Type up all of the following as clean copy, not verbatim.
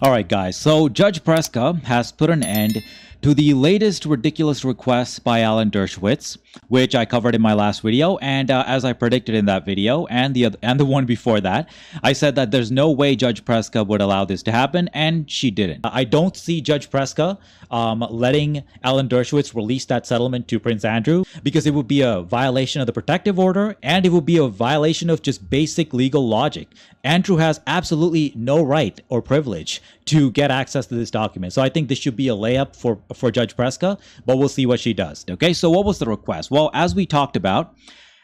All right, guys. So Judge Preska has put an end to the latest ridiculous request by Alan Dershowitz, which I covered in my last video. And as I predicted in that video and the one before that, I said that there's no way Judge Preska would allow this to happen, and she didn't. I don't see Judge Preska letting Alan Dershowitz release that settlement to Prince Andrew, because it would be a violation of the protective order, and it would be a violation of just basic legal logic. Andrew has absolutely no right or privilege to get access to this document. So I think this should be a layup for Judge Preska, but we'll see what she does. Okay, so what was the request? Well, as we talked about,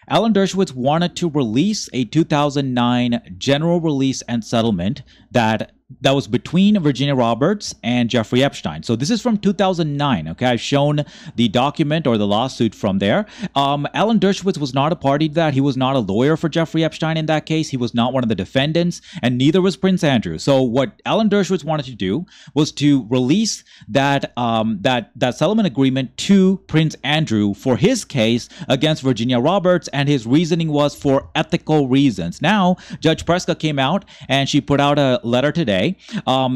Alan Dershowitz wanted to release a 2009 general release and settlement that was between Virginia Roberts and Jeffrey Epstein. So this is from 2009. Okay, I've shown the document or the lawsuit from there. Alan Dershowitz was not a party to that. He was not a lawyer for Jeffrey Epstein in that case. He was not one of the defendants, and neither was Prince Andrew. So what Alan Dershowitz wanted to do was to release that settlement agreement to Prince Andrew for his case against Virginia Roberts, and his reasoning was for ethical reasons. Now, Judge Preska came out and she put out a letter today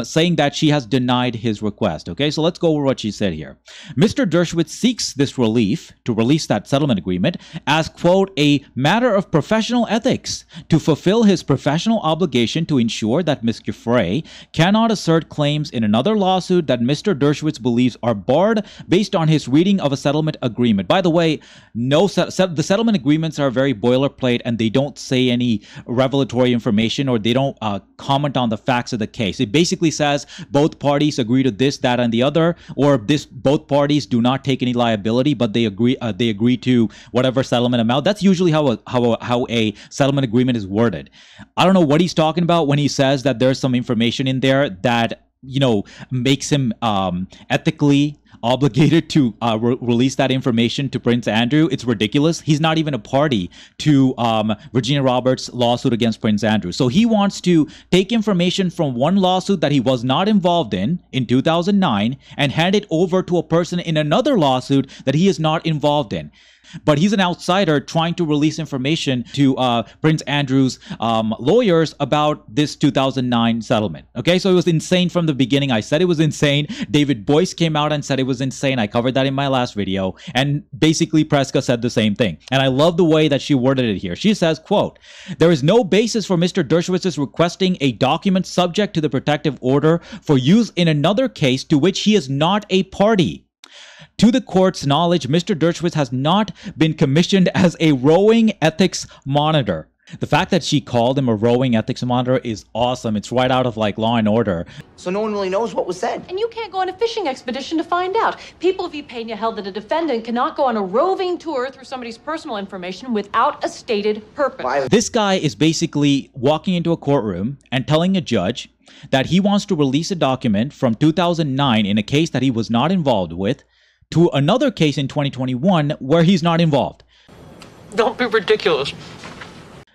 saying that she has denied his request. Okay, so let's go over what she said here. Mr. Dershowitz seeks this relief to release that settlement agreement as, quote, a matter of professional ethics to fulfill his professional obligation to ensure that Ms. Giuffre cannot assert claims in another lawsuit that Mr. Dershowitz believes are barred based on his reading of a settlement agreement. By the way, the settlement agreements are very boilerplate, and they don't say any revelatory information, or they don't comment on the facts of the case. It basically says both parties agree to this, that, and the other, or this both parties do not take any liability, but they agree to whatever settlement amount. That's usually how a settlement agreement is worded. I don't know what he's talking about when he says that there's some information in there that, you know, makes him ethically obligated to release that information to Prince Andrew. It's ridiculous. He's not even a party to Virginia Roberts' lawsuit against Prince Andrew. So he wants to take information from one lawsuit that he was not involved in 2009, and hand it over to a person in another lawsuit that he is not involved in. But he's an outsider trying to release information to Prince Andrew's lawyers about this 2009 settlement. Okay, so it was insane from the beginning. I said it was insane. David Boyce came out and said it was insane. I covered that in my last video. And basically, Preska said the same thing. And I love the way that she worded it here. She says, quote, there is no basis for Mr. Dershowitz's requesting a document subject to the protective order for use in another case to which he is not a party. To the court's knowledge, Mr. Dershowitz has not been commissioned as a rowing ethics monitor. The fact that she called him a rowing ethics monitor is awesome. It's right out of, like, Law and Order. So no one really knows what was said. And you can't go on a fishing expedition to find out. People v. Pena held that a defendant cannot go on a roving tour through somebody's personal information without a stated purpose. This guy is basically walking into a courtroom and telling a judge that he wants to release a document from 2009 in a case that he was not involved with to another case in 2021 where he's not involved. Don't be ridiculous.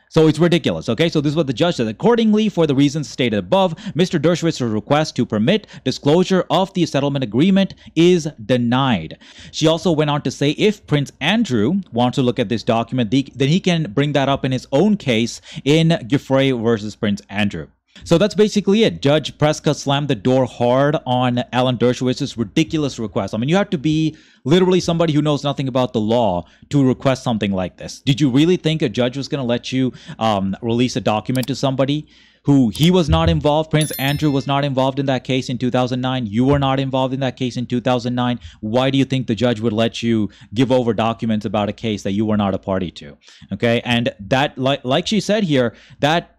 So it's ridiculous, okay? So this is what the judge said. Accordingly, for the reasons stated above, Mr. Dershowitz's request to permit disclosure of the settlement agreement is denied. She also went on to say if Prince Andrew wants to look at this document, then he can bring that up in his own case in Giuffre versus Prince Andrew. So that's basically it. Judge Preska slammed the door hard on Alan Dershowitz's ridiculous request. I mean, you have to be literally somebody who knows nothing about the law to request something like this. Did you really think a judge was going to let you release a document to somebody who he was not involved? Prince Andrew was not involved in that case in 2009. You were not involved in that case in 2009. Why do you think the judge would let you give over documents about a case that you were not a party to? Okay, and that, like she said here, that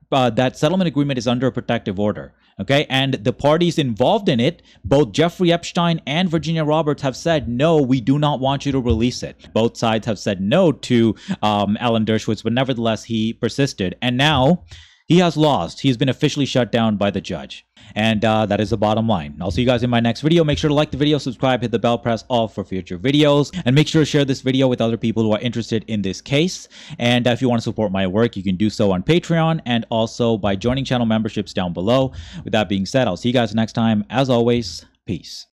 settlement agreement is under a protective order. Okay, and the parties involved in it, both Jeffrey Epstein and Virginia Roberts, have said, no, we do not want you to release it. Both sides have said no to Alan Dershowitz, but nevertheless, he persisted. And now he has lost. He's been officially shut down by the judge. And that is the bottom line. I'll see you guys in my next video. Make sure to like the video, subscribe, hit the bell, press all for future videos, and make sure to share this video with other people who are interested in this case. And if you want to support my work, you can do so on Patreon and also by joining channel memberships down below. With that being said, I'll see you guys next time. As always, peace.